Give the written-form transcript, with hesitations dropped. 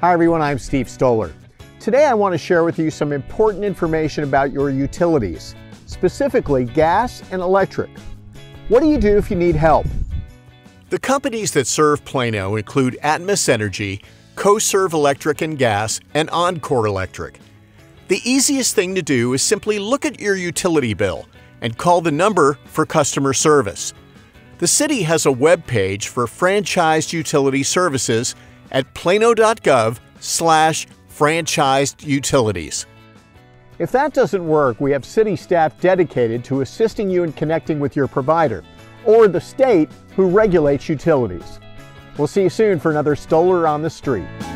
Hi everyone, I'm Steve Stoler. Today I want to share with you some important information about your utilities, specifically gas and electric. What do you do if you need help? The companies that serve Plano include Atmos Energy, CoServe Electric and Gas, and Oncor Electric. The easiest thing to do is simply look at your utility bill and call the number for customer service. The city has a web page for franchised utility services at plano.gov/franchised-utilities. If that doesn't work, we have city staff dedicated to assisting you in connecting with your provider or the state who regulates utilities. We'll see you soon for another Stoler on the Street.